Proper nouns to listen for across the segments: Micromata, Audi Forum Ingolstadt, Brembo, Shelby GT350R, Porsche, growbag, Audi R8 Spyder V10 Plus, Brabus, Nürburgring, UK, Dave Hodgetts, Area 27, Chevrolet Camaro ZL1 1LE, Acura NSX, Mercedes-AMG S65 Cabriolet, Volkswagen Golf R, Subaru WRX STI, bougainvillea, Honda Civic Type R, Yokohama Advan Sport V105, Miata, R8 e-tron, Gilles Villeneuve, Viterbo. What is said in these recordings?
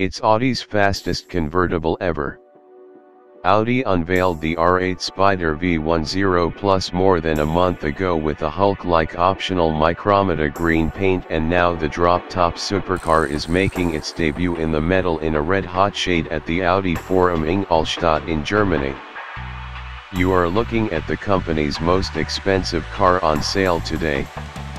It's Audi's fastest convertible ever. Audi unveiled the R8 Spyder V10 Plus more than a month ago with a Hulk-like optional Micromata green paint, and now the drop-top supercar is making its debut in the metal in a red-hot shade at the Audi Forum Ingolstadt in Germany. You are looking at the company's most expensive car on sale today,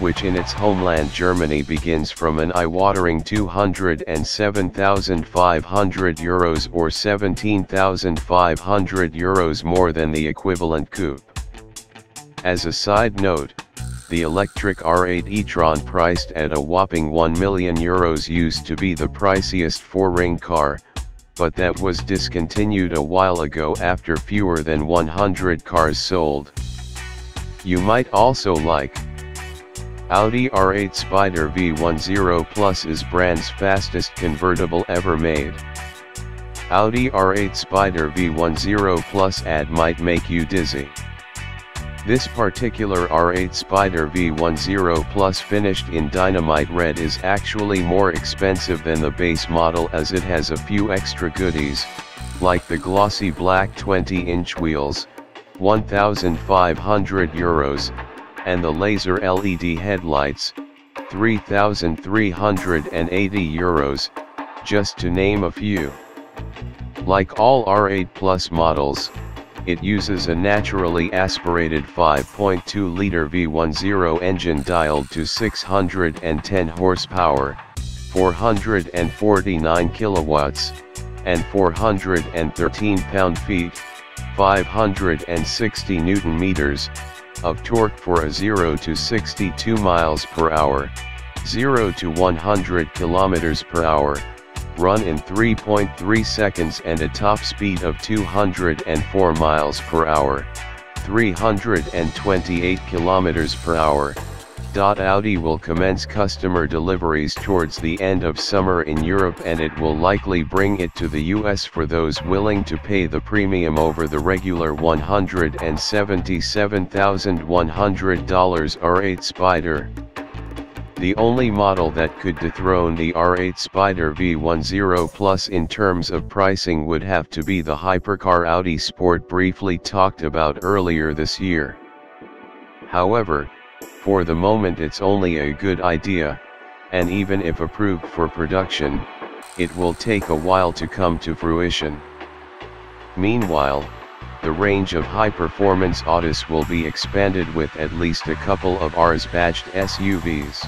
which in its homeland Germany begins from an eye-watering €207,500 or €17,500 more than the equivalent coupe. As a side note, the electric R8 e-tron, priced at a whopping €1 million, used to be the priciest four-ring car, but that was discontinued a while ago after fewer than 100 cars sold. You might also like Audi R8 Spyder V10 Plus is brand's fastest convertible ever made. Audi R8 Spyder V10 Plus ad might make you dizzy. This particular R8 Spyder V10 Plus, finished in dynamite red, is actually more expensive than the base model, as it has a few extra goodies, like the glossy black 20-inch wheels, €1,500, and the laser LED headlights, €3,380, just to name a few. Like all R8 Plus models, it uses a naturally aspirated 5.2-liter V10 engine dialed to 610 horsepower, 449 kilowatts, and 413 pound-feet, 560 newton-meters, of torque for a 0 to 62 miles per hour, 0 to 100 kilometers per hour, run in 3.3 seconds, and a top speed of 204 miles per hour, 328 kilometers per hour. Audi will commence customer deliveries towards the end of summer in Europe, and it will likely bring it to the US for those willing to pay the premium over the regular $177,100 R8 Spyder. The only model that could dethrone the R8 Spyder V10 Plus in terms of pricing would have to be the hypercar Audi Sport, briefly talked about earlier this year. However, for the moment it's only a good idea, and even if approved for production, it will take a while to come to fruition. Meanwhile, the range of high-performance Audis will be expanded with at least a couple of Rs-badged SUVs.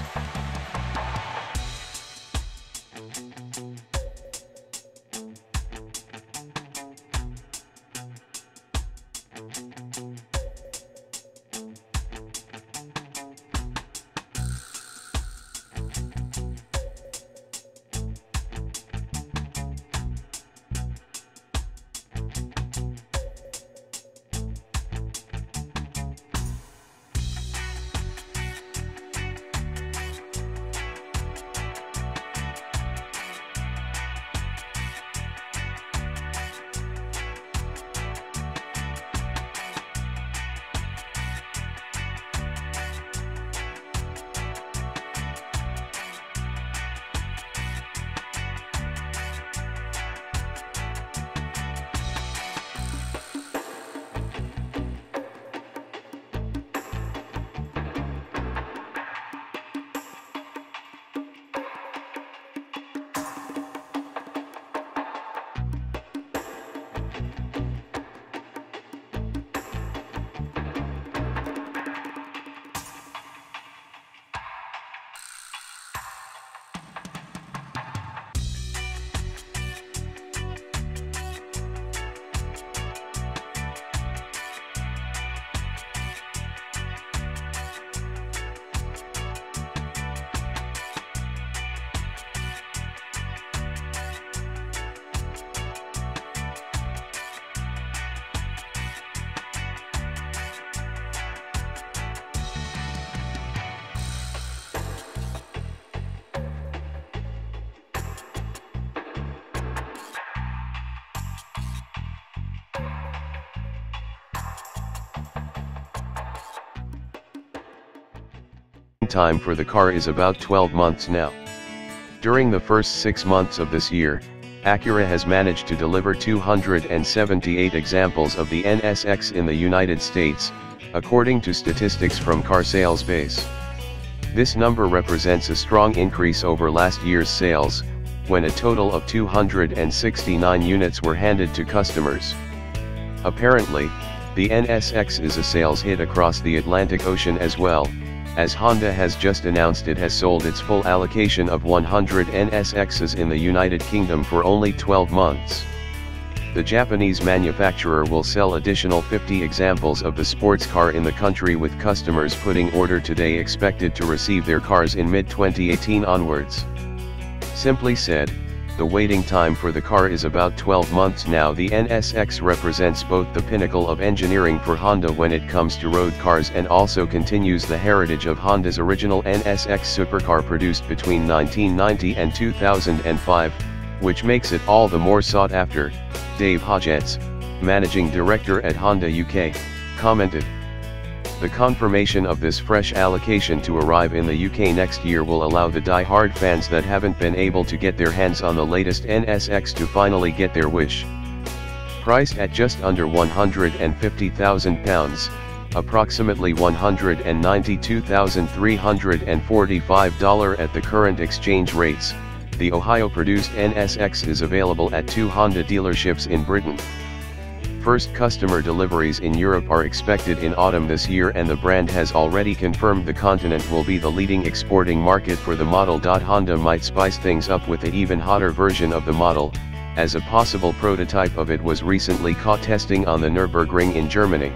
Time for the car is about 12 months now. During the first 6 months of this year, Acura has managed to deliver 278 examples of the NSX in the United States, according to statistics from Car Sales Base. This number represents a strong increase over last year's sales, when a total of 269 units were handed to customers. Apparently, the NSX is a sales hit across the Atlantic Ocean as well, as Honda has just announced it has sold its full allocation of 100 NSXs in the United Kingdom for only 12 months. The Japanese manufacturer will sell additional 50 examples of the sports car in the country, with customers putting order today expected to receive their cars in mid-2018 onwards. Simply said, the waiting time for the car is about 12 months now. The NSX represents both the pinnacle of engineering for Honda when it comes to road cars and also continues the heritage of Honda's original NSX supercar produced between 1990 and 2005, which makes it all the more sought after, Dave Hodgetts, Managing Director at Honda UK, commented. The confirmation of this fresh allocation to arrive in the UK next year will allow the die-hard fans that haven't been able to get their hands on the latest NSX to finally get their wish. Priced at just under £150,000, approximately $192,345 at the current exchange rates, the Ohio-produced NSX is available at 2 Honda dealerships in Britain. First customer deliveries in Europe are expected in autumn this year, and the brand has already confirmed the continent will be the leading exporting market for the model. Honda might spice things up with an even hotter version of the model, as a possible prototype of it was recently caught testing on the Nürburgring in Germany.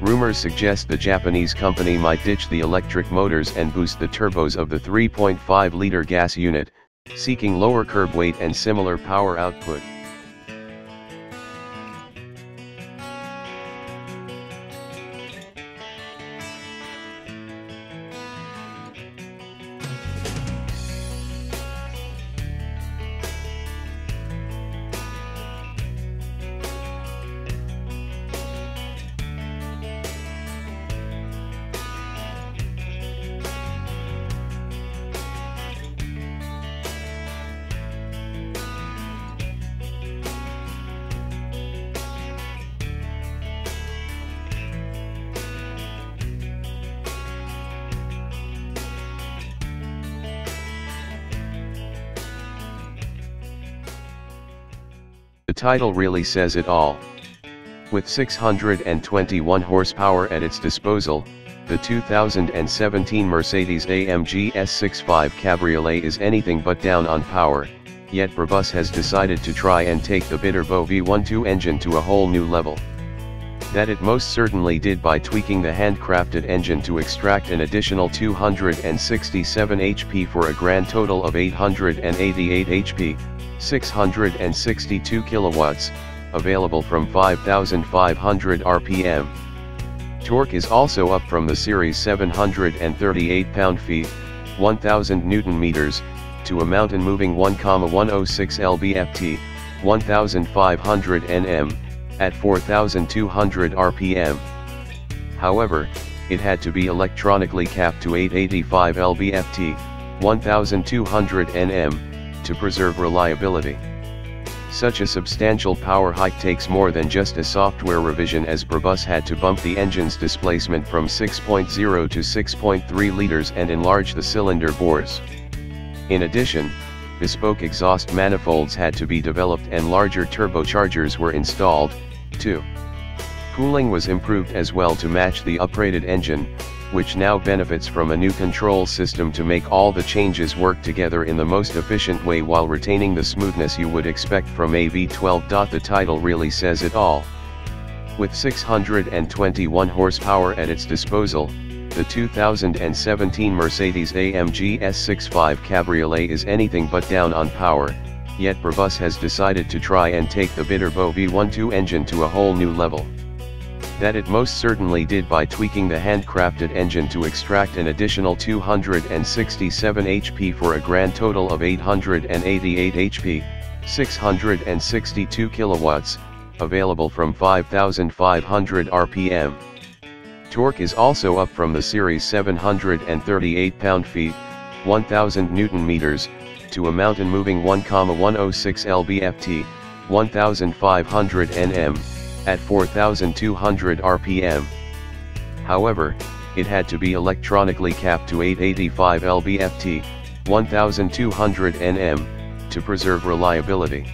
Rumors suggest the Japanese company might ditch the electric motors and boost the turbos of the 3.5-liter gas unit, seeking lower curb weight and similar power output. The title really says it all. With 621 horsepower at its disposal, the 2017 Mercedes-AMG S65 Cabriolet is anything but down on power, yet Brabus has decided to try and take the Viterbo V12 engine to a whole new level. That it most certainly did by tweaking the handcrafted engine to extract an additional 267 HP for a grand total of 888 HP, 662 kilowatts, available from 5,500 RPM. Torque is also up from the series 738 pound-feet, 1,000 newton-meters, to a mountain-moving 1,106 lb-ft, 1,500 Nm, at 4,200 RPM. However, it had to be electronically capped to 885 lb-ft, 1,200 Nm. To preserve reliability. Such a substantial power hike takes more than just a software revision, as Brabus had to bump the engine's displacement from 6.0 to 6.3 liters and enlarge the cylinder bores. In addition, bespoke exhaust manifolds had to be developed and larger turbochargers were installed, too. Cooling was improved as well to match the upgraded engine, which now benefits from a new control system to make all the changes work together in the most efficient way while retaining the smoothness you would expect from a V12. The title really says it all. With 621 horsepower at its disposal, the 2017 Mercedes-AMG S65 Cabriolet is anything but down on power, yet Brabus has decided to try and take the Viterbo V12 engine to a whole new level. That it most certainly did by tweaking the handcrafted engine to extract an additional 267 HP for a grand total of 888 HP, 662 kilowatts, available from 5,500 RPM. Torque is also up from the series 738 pound-feet, 1,000 newton-meters, to a mountain-moving 1,106 lb-ft, 1,500 Nm, at 4,200 rpm. However, it had to be electronically capped to 885 lb-ft, 1,200 Nm, to preserve reliability.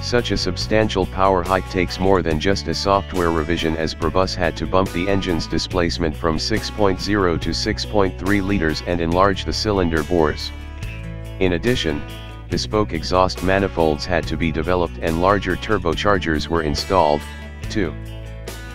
Such a substantial power hike takes more than just a software revision, as Brabus had to bump the engine's displacement from 6.0 to 6.3 liters and enlarge the cylinder bores. In addition, bespoke exhaust manifolds had to be developed and larger turbochargers were installed, too.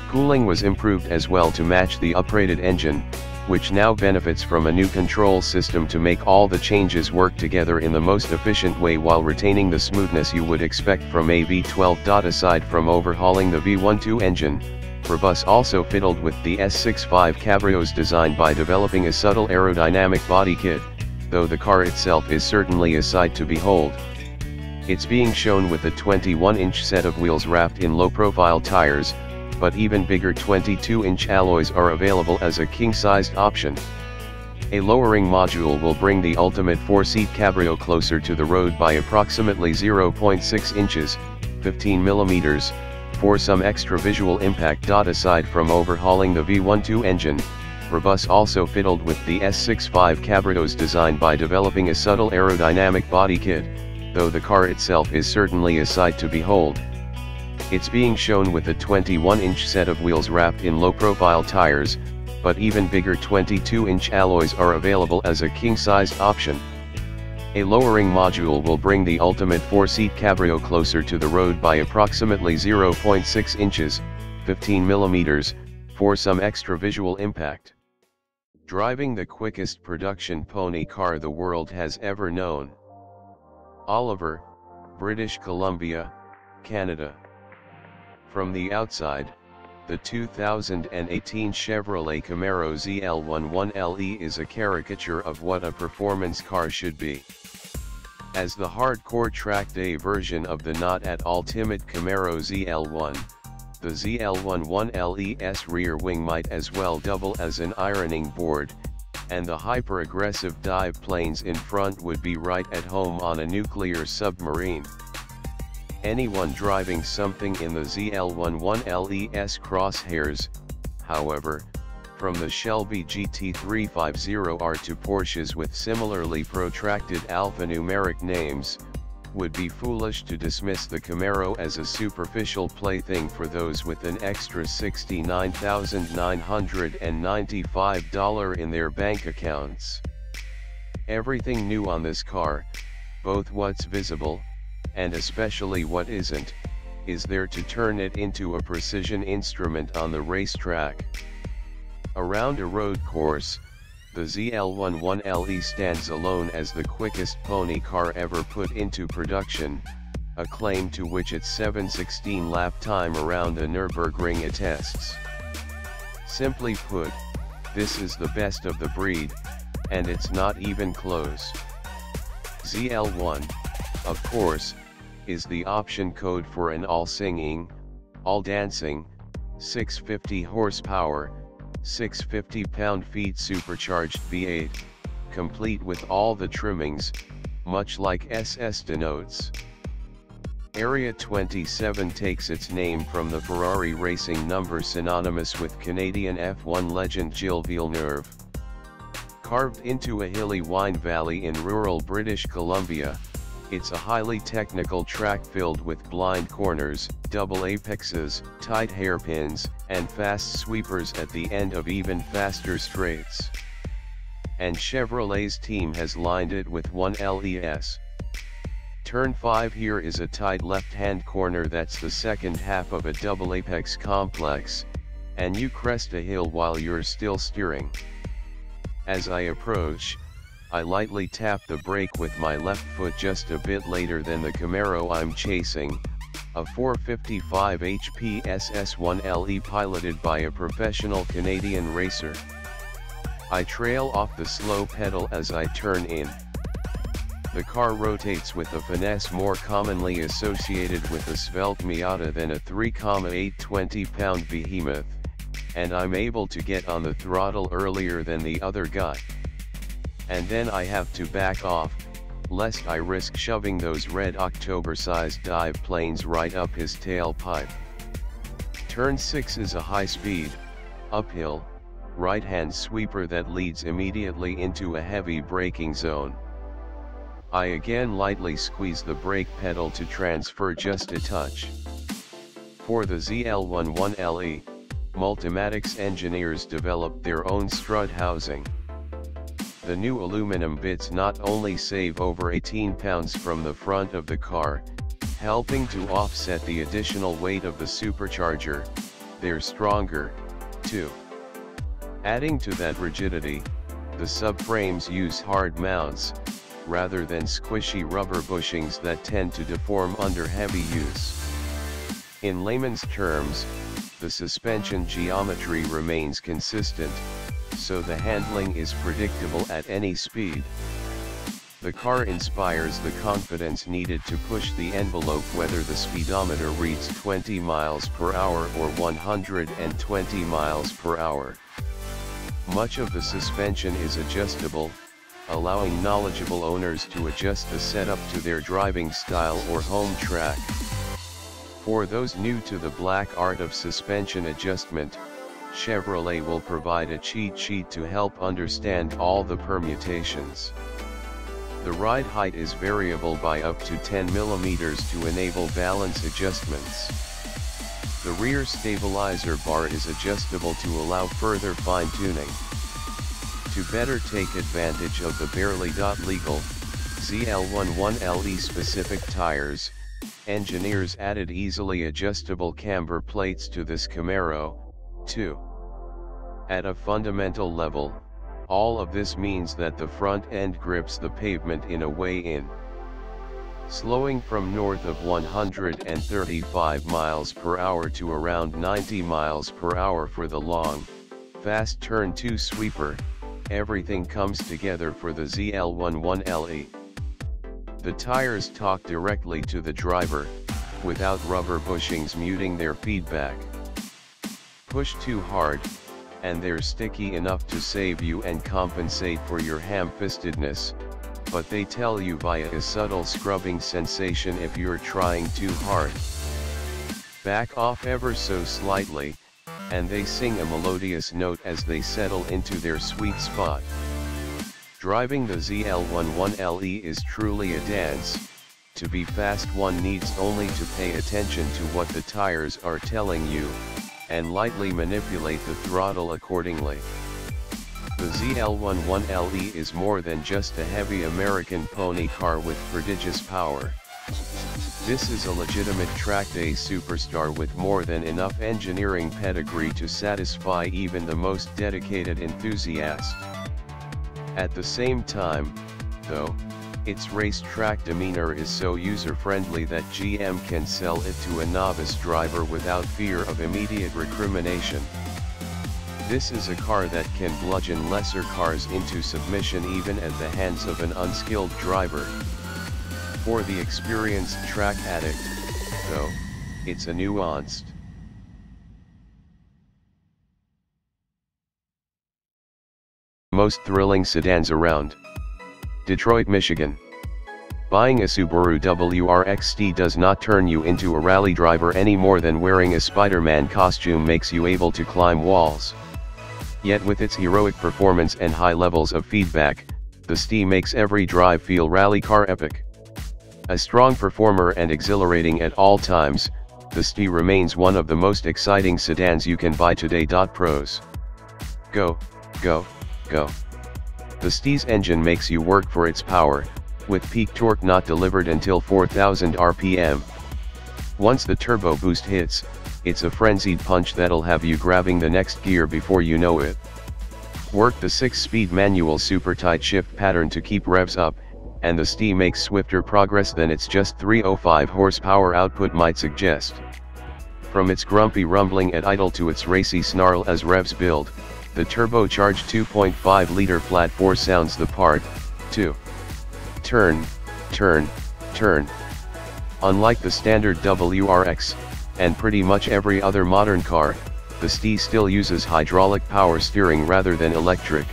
Cooling was improved as well to match the upgraded engine, which now benefits from a new control system to make all the changes work together in the most efficient way while retaining the smoothness you would expect from a V12. Aside from overhauling the V12 engine, Brabus also fiddled with the S65 Cabriolet's design by developing a subtle aerodynamic body kit, though the car itself is certainly a sight to behold. It's being shown with a 21-inch set of wheels wrapped in low-profile tires, but even bigger 22-inch alloys are available as a king-sized option. A lowering module will bring the ultimate 4-seat cabriolet closer to the road by approximately 0.6 inches, 15 millimeters, for some extra visual impact. Aside from overhauling the V12 engine, Brabus also fiddled with the S65 Cabriolet's design by developing a subtle aerodynamic body kit, though the car itself is certainly a sight to behold. It's being shown with a 21-inch set of wheels wrapped in low-profile tires, but even bigger 22-inch alloys are available as a king-sized option. A lowering module will bring the ultimate 4-seat cabriolet closer to the road by approximately 0.6 inches, 15 millimeters, for some extra visual impact. Driving the quickest production pony car the world has ever known. Oliver, British Columbia, Canada. From the outside, the 2018 Chevrolet Camaro ZL1 1LE is a caricature of what a performance car should be. As the hardcore track day version of the not at all timid Camaro ZL1, the ZL1 1LE's rear wing might as well double as an ironing board, and the hyper-aggressive dive planes in front would be right at home on a nuclear submarine. Anyone driving something in the ZL1 1LE's crosshairs, however, from the Shelby GT350R to Porsches with similarly protracted alphanumeric names, would be foolish to dismiss the Camaro as a superficial plaything for those with an extra $69,995 in their bank accounts. Everything new on this car, both what's visible, and especially what isn't, is there to turn it into a precision instrument on the racetrack. Around a road course, the ZL1 1LE stands alone as the quickest pony car ever put into production, a claim to which its 7:16 lap time around the Nürburgring attests. Simply put, this is the best of the breed, and it's not even close. ZL1, of course, is the option code for an all-singing, all-dancing, 650 horsepower, 650 pound-feet supercharged V8, complete with all the trimmings, much like SS denotes. Area 27 takes its name from the Ferrari racing number synonymous with Canadian F1 legend Gilles Villeneuve. Carved into a hilly wine valley in rural British Columbia, it's a highly technical track filled with blind corners, double apexes, tight hairpins, and fast sweepers at the end of even faster straights. And Chevrolet's team has lined it with 1LEs. Turn 5 here is a tight left-hand corner that's the second half of a double apex complex, and you crest a hill while you're still steering. As I approach, I lightly tap the brake with my left foot just a bit later than the Camaro I'm chasing, a 455 HP SS1LE piloted by a professional Canadian racer. I trail off the slow pedal as I turn in. The car rotates with a finesse more commonly associated with a svelte Miata than a 3.820-pound behemoth, and I'm able to get on the throttle earlier than the other guy. And then I have to back off, lest I risk shoving those red October-sized dive planes right up his tailpipe. Turn 6 is a high-speed, uphill, right-hand sweeper that leads immediately into a heavy braking zone. I again lightly squeeze the brake pedal to transfer just a touch. For the ZL1 1LE, Multimatic's engineers developed their own strut housing. The new aluminum bits not only save over 18 pounds from the front of the car, helping to offset the additional weight of the supercharger, they're stronger, too. Adding to that rigidity, the subframes use hard mounts, rather than squishy rubber bushings that tend to deform under heavy use. In layman's terms, the suspension geometry remains consistent, so the handling is predictable at any speed. The car inspires the confidence needed to push the envelope whether the speedometer reads 20 miles per hour or 120 miles per hour. Much of the suspension is adjustable, allowing knowledgeable owners to adjust the setup to their driving style or home track. For those new to the black art of suspension adjustment, Chevrolet will provide a cheat sheet to help understand all the permutations. The ride height is variable by up to 10 millimeters to enable balance adjustments. The rear stabilizer bar is adjustable to allow further fine-tuning. To better take advantage of the barely-legal ZL1 1LE specific tires, engineers added easily adjustable camber plates to this Camaro, too. At a fundamental level, all of this means that the front end grips the pavement in a way in. Slowing from north of 135 miles per hour to around 90 miles per hour for the long, fast turn 2 sweeper, everything comes together for the ZL1 1LE. The tires talk directly to the driver, without rubber bushings muting their feedback. Push too hard, and they're sticky enough to save you and compensate for your ham-fistedness, but they tell you via a subtle scrubbing sensation if you're trying too hard. Back off ever so slightly, and they sing a melodious note as they settle into their sweet spot. Driving the ZL1 1LE is truly a dance. To be fast, one needs only to pay attention to what the tires are telling you, and lightly manipulate the throttle accordingly. The ZL1 1LE is more than just a heavy American pony car with prodigious power. This is a legitimate track day superstar with more than enough engineering pedigree to satisfy even the most dedicated enthusiast. At the same time, though, its racetrack demeanor is so user-friendly that GM can sell it to a novice driver without fear of immediate recrimination. This is a car that can bludgeon lesser cars into submission even at the hands of an unskilled driver. For the experienced track addict, though, it's a nuanced most thrilling sedans around. Detroit, Michigan. Buying a Subaru WRX STI does not turn you into a rally driver any more than wearing a Spider-Man costume makes you able to climb walls. Yet with its heroic performance and high levels of feedback, the STI makes every drive feel rally car epic. A strong performer and exhilarating at all times, the STI remains one of the most exciting sedans you can buy today. Pros. Go, go, go. The STI's engine makes you work for its power, with peak torque not delivered until 4,000 RPM. Once the turbo boost hits, it's a frenzied punch that'll have you grabbing the next gear before you know it. Work the 6-speed manual super tight shift pattern to keep revs up, and the STI makes swifter progress than its just 305 horsepower output might suggest. From its grumpy rumbling at idle to its racy snarl as revs build, the turbocharged 2.5-liter flat 4 sounds the part, too. Turn, turn, turn. Unlike the standard WRX, and pretty much every other modern car, the STI still uses hydraulic power steering rather than electric.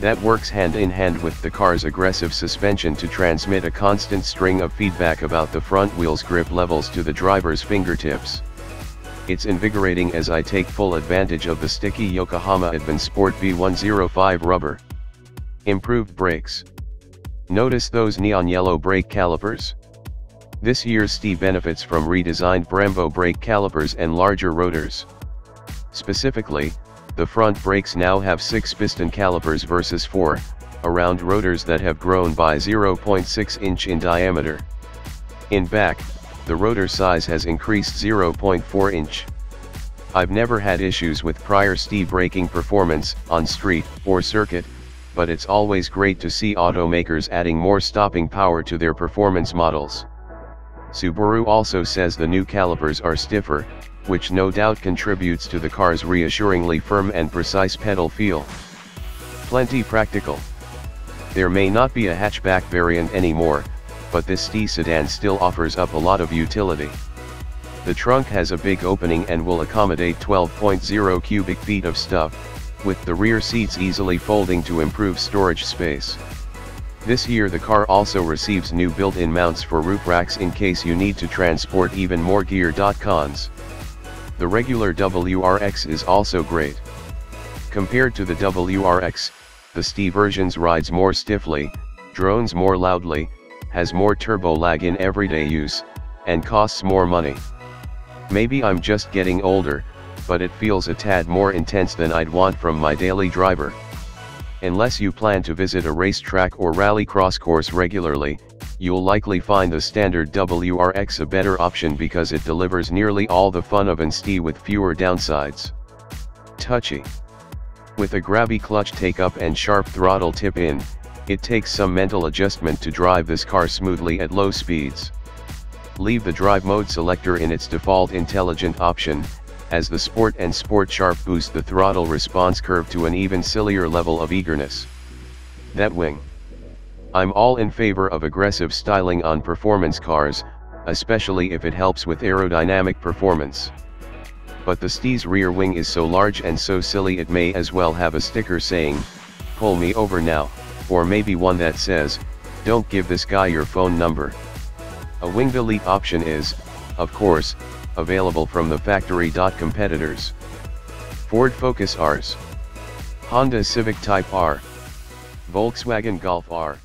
that works hand in hand with the car's aggressive suspension to transmit a constant string of feedback about the front wheel's grip levels to the driver's fingertips. It's invigorating as I take full advantage of the sticky Yokohama Advan Sport V105 rubber. Improved brakes. Notice those neon yellow brake calipers? This year's STI benefits from redesigned Brembo brake calipers and larger rotors. Specifically, the front brakes now have 6 piston calipers versus 4, around rotors that have grown by 0.6 inch in diameter. In back, the rotor size has increased 0.4 inch. I've never had issues with prior STI braking performance, on street, or circuit, but it's always great to see automakers adding more stopping power to their performance models. Subaru also says the new calipers are stiffer, which no doubt contributes to the car's reassuringly firm and precise pedal feel. Plenty practical. There may not be a hatchback variant anymore, but this STI sedan still offers up a lot of utility. The trunk has a big opening and will accommodate 12.0 cubic feet of stuff, with the rear seats easily folding to improve storage space. This year the car also receives new built-in mounts for roof racks in case you need to transport even more gear. Cons. The regular WRX is also great. Compared to the WRX, the STI version rides more stiffly, drones more loudly, has more turbo lag in everyday use, and costs more money. Maybe I'm just getting older, but it feels a tad more intense than I'd want from my daily driver. Unless you plan to visit a racetrack or rallycross course regularly, you'll likely find the standard WRX a better option because it delivers nearly all the fun of an STI with fewer downsides. Touchy. With a grabby clutch take-up and sharp throttle tip-in, it takes some mental adjustment to drive this car smoothly at low speeds. Leave the drive mode selector in its default intelligent option, as the Sport and Sport Sharp boost the throttle response curve to an even sillier level of eagerness. That wing. I'm all in favor of aggressive styling on performance cars, especially if it helps with aerodynamic performance. But the STI's rear wing is so large and so silly it may as well have a sticker saying, "Pull me over now," or maybe one that says, "Don't give this guy your phone number." A wing delete option is, of course, available from the factory. Competitors. Ford Focus RS, Honda Civic Type R, Volkswagen Golf R.